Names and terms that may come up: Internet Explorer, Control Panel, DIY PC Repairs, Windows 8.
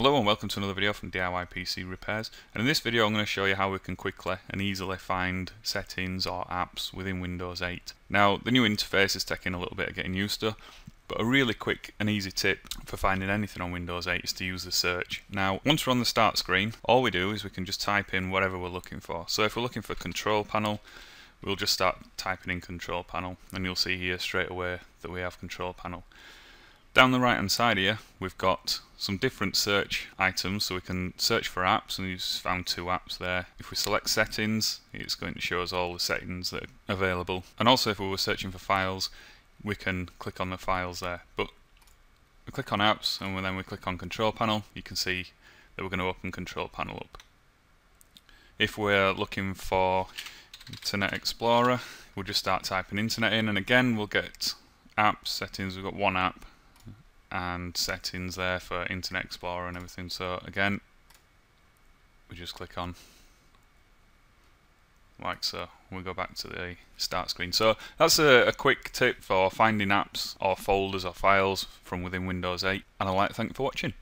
Hello and welcome to another video from DIY PC Repairs, and in this video I'm going to show you how we can quickly and easily find settings or apps within Windows 8. Now the new interface is taking a little bit of getting used to, but a really quick and easy tip for finding anything on Windows 8 is to use the search. Now once we're on the start screen, all we do is we can just type in whatever we're looking for. So if we're looking for Control Panel, we'll just start typing in Control Panel and you'll see here straight away that we have Control Panel. Down the right hand side here we've got some different search items, so we can search for apps, and we've found two apps there. If we select settings, it's going to show us all the settings that are available, and also if we were searching for files we can click on the files there. But we click on apps and then we click on Control Panel, you can see that we're going to open Control Panel up. If we're looking for Internet Explorer, we'll just start typing internet in, and again we'll get apps, settings. We've got one app and settings there for Internet Explorer and everything, so again we just click on like so, we'll go back to the start screen. So that's a quick tip for finding apps or folders or files from within Windows 8, and I'd like to thank you for watching.